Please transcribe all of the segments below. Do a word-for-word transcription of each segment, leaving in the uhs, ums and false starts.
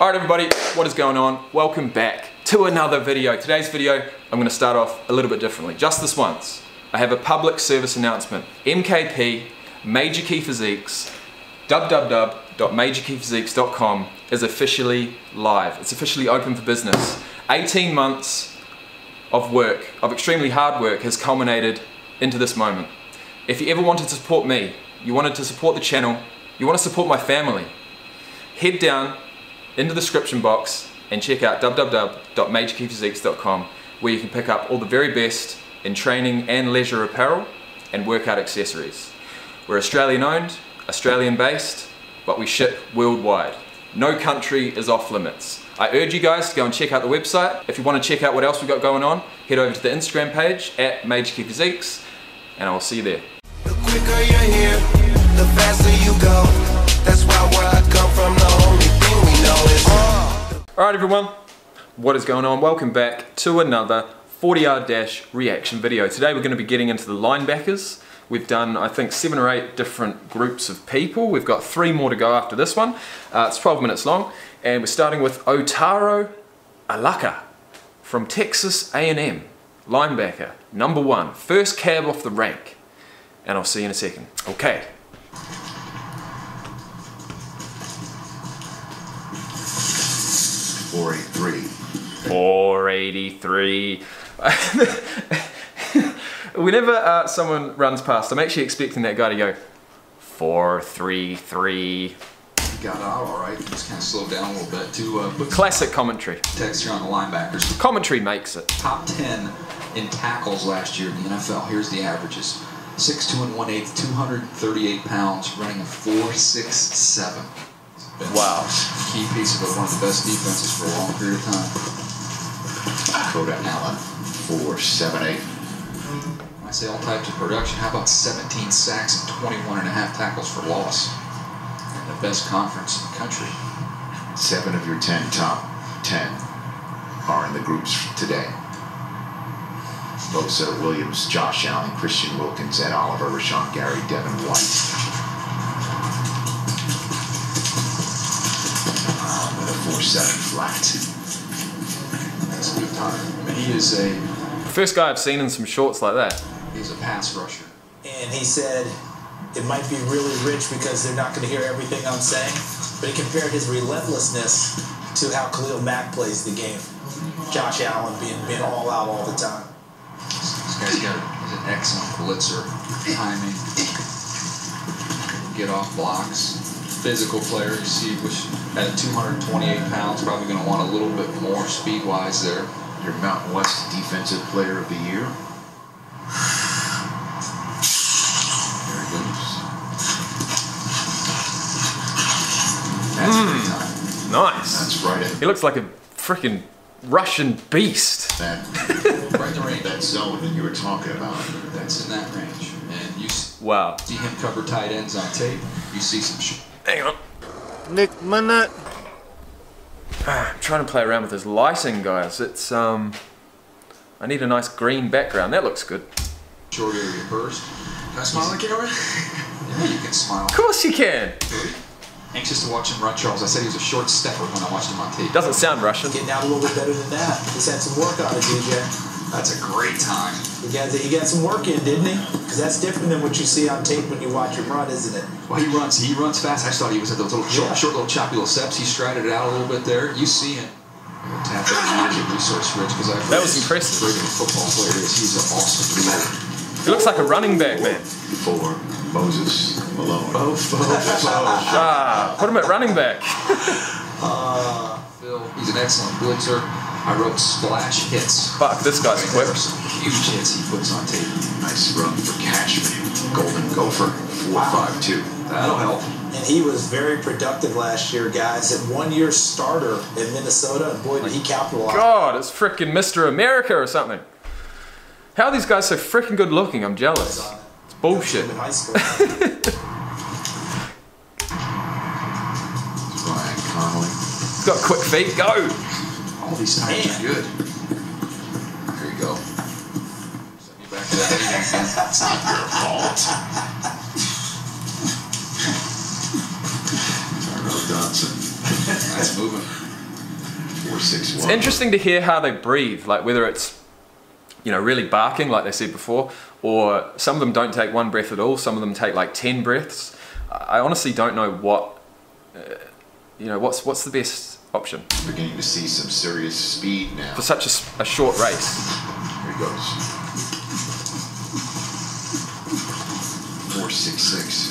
Alright everybody, what is going on? Welcome back to another video. Today's video, I'm going to start off a little bit differently. Just this once, I have a public service announcement. M K P, Major Key Physiques, w w w dot major key physiques dot com is officially live. It's officially open for business. eighteen months of work, of extremely hard work, has culminated into this moment. If you ever wanted to support me, you wanted to support the channel, you want to support my family, head down in the description box and check out w w w dot major key physiques dot com, where you can pick up all the very best in training and leisure apparel and workout accessories. We're Australian owned, Australian based, but we ship worldwide. No country is off limits. I urge you guys to go and check out the website. If you want to check out what else we've got going on, head over to the Instagram page at Major Key Physiques, and I will see you there. The quicker you're here, the faster you go. That's why where I come from, the only thing we know is oh. Alright everyone, what is going on? Welcome back to another forty yard dash reaction video. Today we're going to be getting into the linebackers. We've done, I think, seven or eight different groups of people. We've got three more to go after this one. Uh, it's twelve minutes long, and we're starting with Otaro Alaka from Texas A and M, linebacker, number one, first cab off the rank. And I'll see you in a second. Okay. four eighty-three. four eighty-three. Whenever uh, someone runs past, I'm actually expecting that guy to go four three three. You got out all right. Just kind of slowed down a little bit to uh, put classic commentary. Texture on the linebackers. Commentary makes it. Top ten in tackles last year in the N F L. Here's the averages: six two and one eighth, two hundred thirty-eight pounds, running a four six seven. Wow. Key piece of one of the best defenses for a long period of time. Dakota Allen, four seven eight. I say all types of production. How about seventeen sacks and twenty-one and a half tackles for loss? And the best conference in the country. Seven of your ten top ten are in the groups today. Bosa, Williams, Josh Allen, Christian Wilkins, Ed Oliver, Rashawn Gary, Devin White. Seven flat. That's a good time. I mean, he is a first guy I've seen in some shorts like that. He's a pass rusher. And he said it might be really rich because they're not going to hear everything I'm saying. But he compared his relentlessness to how Khalil Mack plays the game. Josh Allen being being all out all the time. This guy's got an excellent blitzer timing. Get off blocks. Physical player, you see, which at two hundred twenty-eight pounds, probably going to want a little bit more speed-wise there. Your Mountain West Defensive Player of the Year. There he goes. That's mm, time. Nice. That's right. He looks like a freaking Russian beast. That, right in range. That zone that you were talking about. That's in that range. And you wow. see him cover tight ends on tape. You see some shit. Hang on. Nick Minute. I'm trying to play around with this lighting, guys. It's, um, I need a nice green background. That looks good. Short area burst. Can I smile on camera? Yeah, you can smile. Of course you can. Anxious to watch him run, Charles. I said he was a short stepper when I watched him on tape. Doesn't sound Russian. Getting out a little bit better than that. He's had some work out of D J. That's a great time. He got, he got some work in, didn't he? Because that's different than what you see on tape when you watch him run, isn't it? Well, he runs. He runs fast. I just thought he was at those little short, yeah. short little choppy little steps. He strided it out a little bit there. You see him. We'll tap that energy resource rich because I've that was impressive. Football player is he's an awesome player. He looks like a running back, man. For Moses Malone. Oh, ah, put him at running back. uh, Phil, he's an excellent blitzer. I wrote splash hits. Fuck, this guy's quick. Huge hits he puts on tape. Nice run for Cashman. Golden Gopher, four five two. That'll help. And he was very productive last year, guys. And one-year starter in Minnesota, and boy, did he capitalize. God, it's frickin' Mister America or something. How are these guys so freaking good looking? I'm jealous. It's bullshit. He's Ryan Connelly. He's got quick feet. Go! All these times are good. There you go. Send me back to that. It's not your fault. I wrote Dodson. Nice moving. six one. It's interesting to hear how they breathe, like whether it's, you know, really barking like they said before, or some of them don't take one breath at all, some of them take like ten breaths. I honestly don't know what, uh, you know, what's what's the best option. Beginning to see some serious speed now. For such a, a short race. Here he goes. four six six.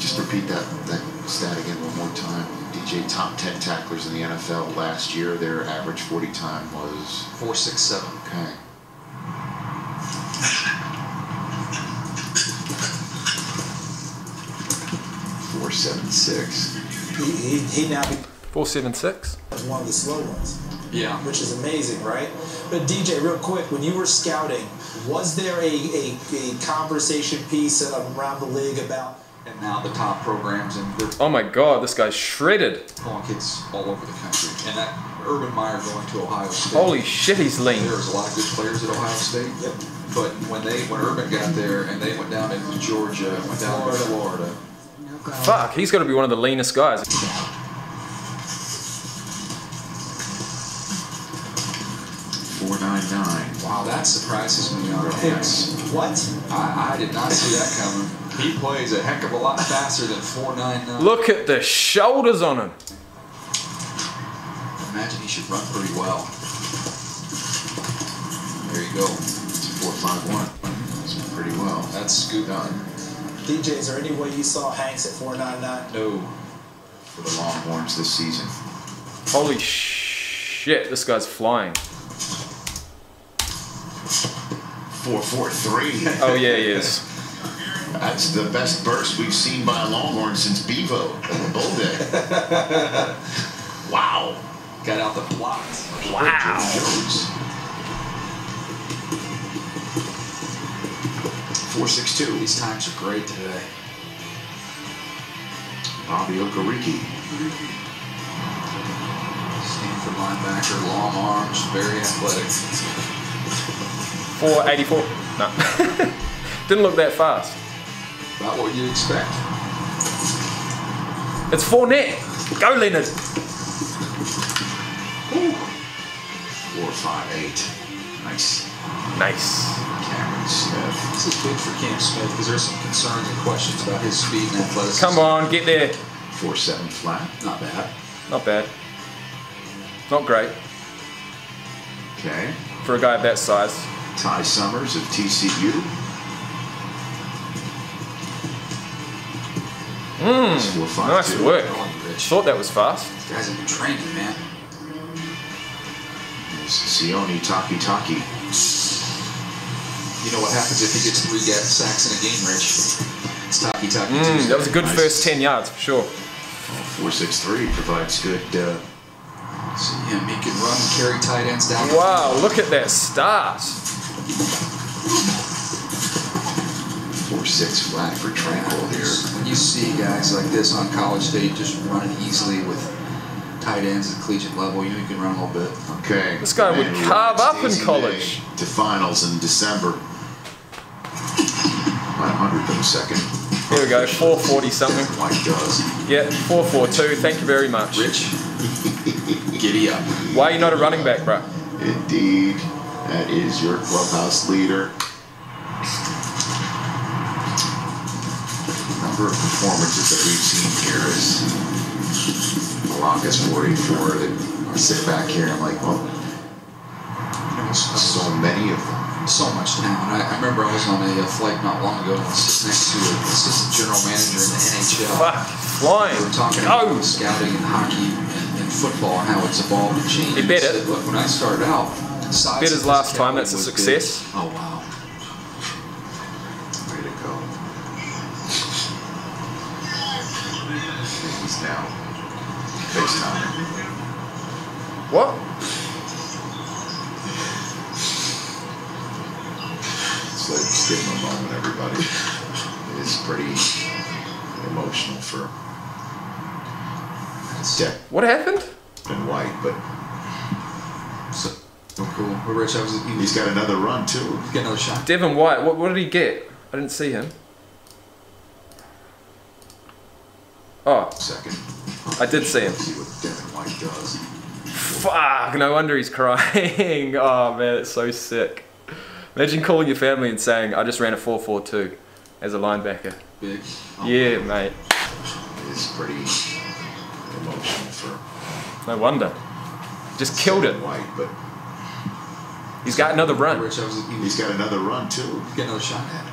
Just repeat that, that stat again one more time. D J, top ten tacklers in the N F L last year. Their average forty time was four six seven. Okay. four seven six. He, he, he now four seven six. One of the slow ones. Yeah. Which is amazing, right? But D J, real quick, when you were scouting, was there a, a, a conversation piece around the league about, and now the top programs in Britain? Oh my God, this guy's shredded. Calling kids all over the country. And that Urban Meyer going to Ohio State. Holy shit, he's lean. There was a lot of good players at Ohio State. Yep. But when they, when Urban got there and they went down into Georgia, went down to Florida. Fuck, he's got to be one of the leanest guys. four nine nine. Wow, that surprises me on hits. What? I, I did not see that coming. He plays a heck of a lot faster than four nine nine. Look at the shoulders on him. I imagine he should run pretty well. There you go. It's four five one. That's pretty well. That's scooped on. D J, is there any way you saw Hanks at four nine nine? No. For the Longhorns this season. Holy shit, this guy's flying. four four three. Oh yeah, he is. That's the best burst we've seen by a Longhorn since Bevo in the bowl day. Wow. Got out the blocks. Wow. four six two. These times are great today. Bobby Okereke. Stanford linebacker, long arms, very athletic. four eighty-four. No. Didn't look that fast. Not what you expect. It's Fournette. Go, Leonard. Ooh. four five eight. Nice. Nice. Cameron Smith. This is big for Cam Smith because there's some concerns and questions about his speed and athleticism. Come on, get there. four seven flat. Not bad. Not bad. Not great. Okay. For a guy of that size. Ty Summers of T C U. Mm, four, nice two. Work. Thought that was fast. These guys have been training, man. There's Sione Takitaki. You know what happens if he gets three sacks in a game, Rich? It's Takitaki. Mm, that was a good nice. First ten yards, for sure. four six three provides good... Uh, see him, he can run and carry tight ends down. Wow, look at that start. four six flat for Tranquil here. When you see guys like this on College State just running easily with tight ends at the collegiate level, you know you can run a little bit. Okay. This guy would carve up in college. To finals in December. one hundredth of a second. Here we go, four forty something. Like does. Yeah, four four two. Thank you very much. Rich. Giddy up. Why are you not a running back, bro? Indeed. That is your clubhouse leader. The number of performances that we've seen here is Alaka's forty-four that I sit back here and I'm like, well, there's so many of them. So much talent. I, I remember I was on a flight not long ago and I was sitting next to an assistant general manager in the N H L. Fuck. Flying. We were talking about oh. scouting and hockey and, and football and how it's evolved and changed. He bet it. Said, look, when I started out, I bet his last time, that's a success. Big. Oh, wow. Way to go. He's now FaceTime. What? Stigma moment, everybody. It is pretty emotional for Devin. What happened? Devin White, but so oh, cool. Well, Rich, I was, he's got another run too. He's got another shot. Devin White, what, what did he get? I didn't see him. Oh, second. I did see him. See what Devin White Fuck, no wonder he's crying. Oh man, it's so sick. Imagine calling your family and saying, I just ran a four four two as a linebacker. Big. Oh, yeah, mate. It's pretty emotional for... No wonder. Just killed it. White, but he's got another run. He's got another run, too. He's got another shot at it.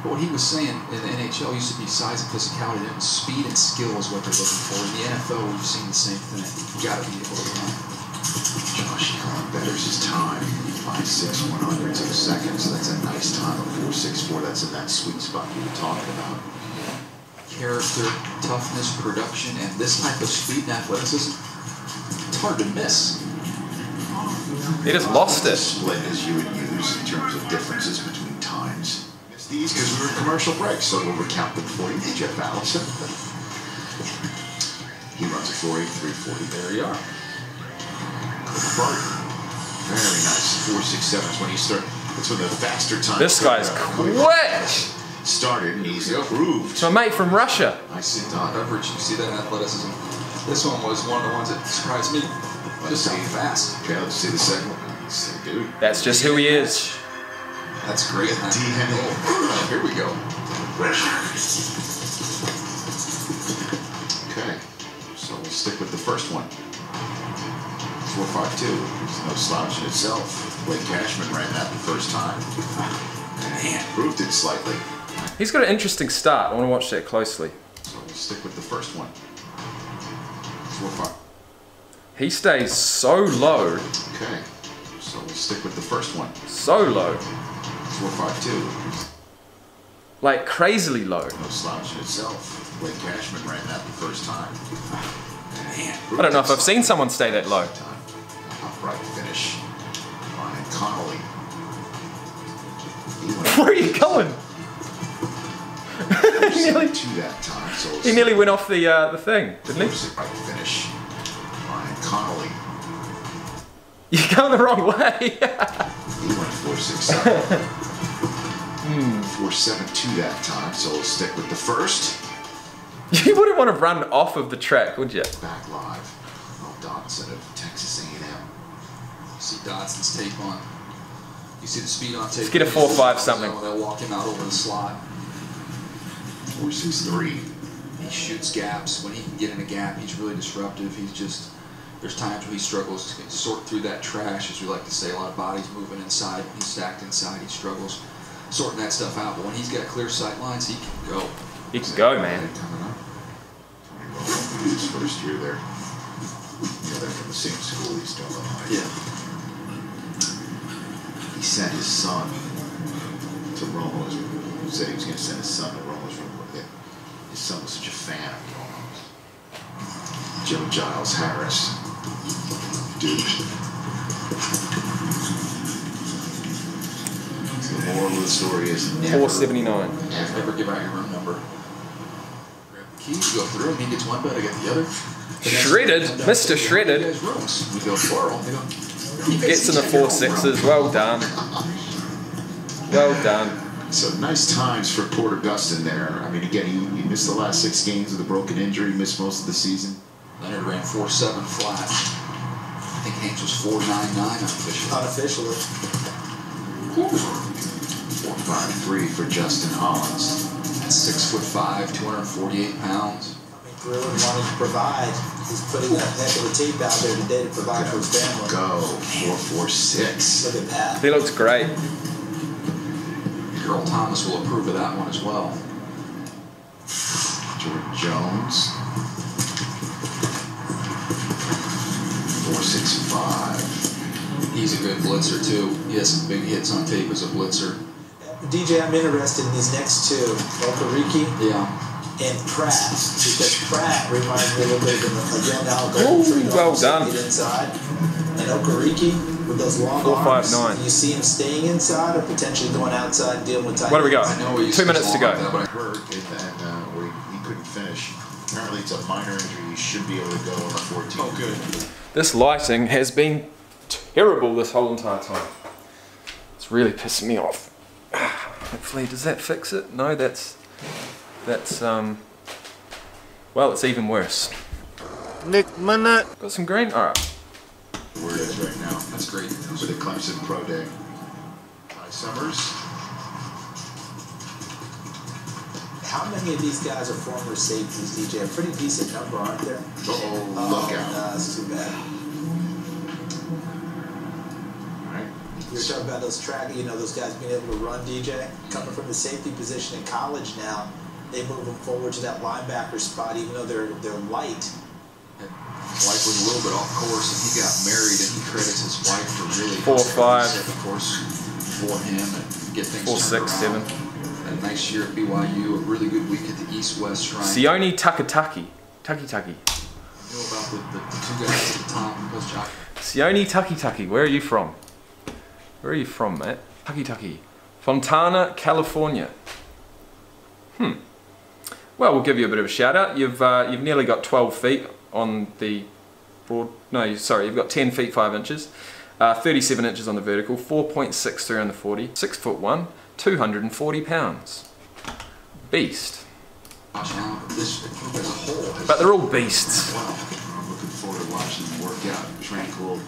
But what he was saying in the N H L used to be size and physicality, and speed and skill is what they're looking for. In the N F L, we've seen the same thing. You've got to be able to run. Josh Allen betters his time. five six, one hundred two seconds. That's a nice time. four six four, that's in that sweet spot you were talking about. Character, toughness, production, and this type of speed and athleticism, it's hard to miss. They just lost it. Split as you would use in terms of differences between times. These because we were in commercial break, so we'll recount them for you. Jeff Allison. He runs a four eight, three forty. There you are. Very nice. four six seven is when he started. That's when the faster time. This guy's quick. Started and he's improved. My mate from Russia. I see Don Everidge. You see that athleticism. This one was one of the ones that surprised me. Just how fast. Okay, let's see the second one. So, dude. That's just who he is. That's great. D N A. Here we go. Okay. So we'll stick with the first one. four five two. There's no slouch in itself. Blake Cashman ran that the first time. Man, improved it slightly. He's got an interesting start. I want to watch that closely. So we'll stick with the first one. four five. He stays so low. Okay. So we'll stick with the first one. So low. four five two. Like crazily low. No slouch in itself. Wayne Cashman ran that the first time. Man, I don't know if I've seen someone stay that low. Upright finish. Ryan Connelly. Where are you going? he nearly, to that time, so he nearly went off the uh, the thing, didn't he? Upright finish. Ryan Connelly. You're going the wrong way. He went four six seven. four seven two that time, so we'll stick with the first. You wouldn't want to run off of the track, would you? Back live. Oh, Dodson of Texas A and M. You see Dodson's tape on. You see the speed on tape. Let's get a four five something. They'll walk him out over the slot. four six three. He shoots gaps. When he can get in a gap, he's really disruptive. He's just... There's times where he struggles to sort through that trash, as we like to say. A lot of bodies moving inside. When he's stacked inside, he struggles sorting that stuff out. But when he's got clear sight lines, he can go. He can go, man. His first year there. Yeah, they're from the same school, East Illinois. Yeah. He sent his son to Romo's. He said he was going to send his son to Romo's. His son was such a fan of Romo's. Joe Giles Harris. Dude. The moral of the story is never, four seventy-nine. Never, never give out your room number. Grab the keys, go through him, he gets one, but I get the other. The shredded, Mister Shredded. You go plural. He gets in the four sixes, well done. Well done. So nice times for Porter Gustin there. I mean, again, he, he missed the last six games with a broken injury, missed most of the season. Leonard ran four seven flat. I think Haynes was four nine nine unofficially. Unofficially. four five three for Justin Hollins. That's six foot five, two hundred forty-eight pounds. I mean, Griller wanted to provide. He's putting that neck of the tape out there today to provide go, for his family. Go four four six. Look at that. He looks great. Earl Thomas will approve of that one as well. George Jones. four six five. He's a good blitzer too. He has some big hits on tape as a blitzer. D J, I'm interested in these next two, Okereke yeah. and Pratt, because Pratt reminds me a little bit of a Randall Goldfrey. Well done. Inside. And Okereke with those long Four, arms, five, nine. You see him staying inside or potentially going outside and dealing with tight ends. What do we got? Two minutes to go. That, but I heard that uh, where he couldn't finish. Apparently it's a minor injury. He should be able to go on the fourteenth. Oh, good. This lighting has been terrible this whole entire time. It's really pissing me off. Hopefully, does that fix it? No, that's, that's, um, well, it's even worse. Nick Minute. Got some green? Alright. Where it is right now. That's great. For the Clemson Pro Day. Ty Summers. How many of these guys are former safeties, D J? A pretty decent number, aren't there? Uh-oh, oh, look out. Nah, that's too bad. Alright. You're talking about those track, you know, those guys being able to run, D J? Coming from the safety position in college now, they move them forward to that linebacker spot, even though they're, they're light. Wife was a little bit off course, and he got married, and he credits his wife for really four five set the course for him and get things four six around. seven. And nice year at B Y U, a really good week at the East West Shrine. Sione Takitaki, Takitaki. I knew about the, the, the two guys at the top. Sione Takitaki, where are you from? Where are you from, mate? Takitaki, Fontana, California. Hmm. Well, we'll give you a bit of a shout out. You've uh, you've nearly got twelve feet. On the broad, no, sorry, you've got ten feet five inches, uh, thirty-seven inches on the vertical, four point six three on the forty, six foot one, two hundred forty pounds. Beast. But they're all beasts. Wow, I'm looking forward to watching them work out. Tranquil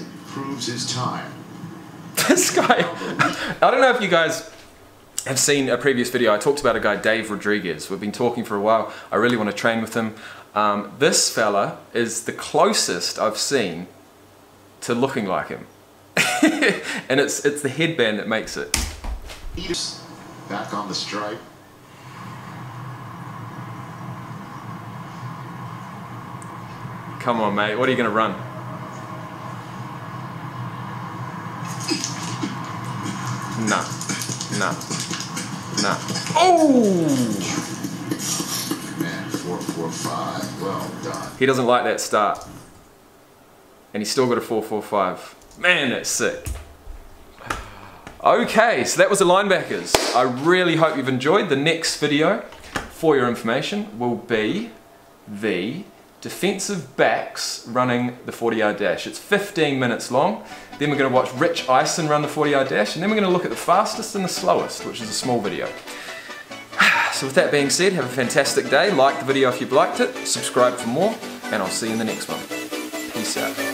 improves his time. This guy, I don't know if you guys have seen a previous video. I talked about a guy, Dave Rodriguez. We've been talking for a while. I really want to train with him. Um, this fella is the closest I've seen to looking like him. And it's it's the headband that makes it. Back on the stripe. Come on, mate. What are you going to run? No. No. Nah. Oh! Man, four, four, five. Well done. He doesn't like that start. And he's still got a four four five. Man, that's sick. Okay, so that was the linebackers. I really hope you've enjoyed. The next video, for your information, will be the defensive backs running the forty yard dash. It's fifteen minutes long. Then we're going to watch Rich Eisen run the forty yard dash, and then we're going to look at the fastest and the slowest, which is a small video. So with that being said, have a fantastic day. Like the video if you've liked it, subscribe for more, and I'll see you in the next one. Peace out.